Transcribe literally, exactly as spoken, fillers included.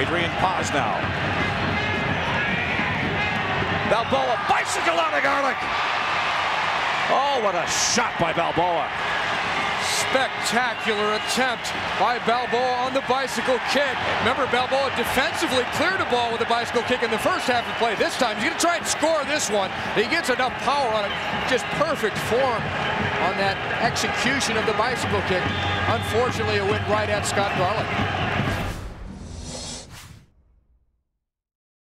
Adrian Paz now. Balboa, bicycle out of Garlic. Oh, what a shot by Balboa. Spectacular attempt by Balboa on the bicycle kick. Remember, Balboa defensively cleared a ball with a bicycle kick in the first half of play. This time, he's going to try and score this one. He gets enough power on it. Just perfect form on that execution of the bicycle kick. Unfortunately, it went right at Scott Garlic.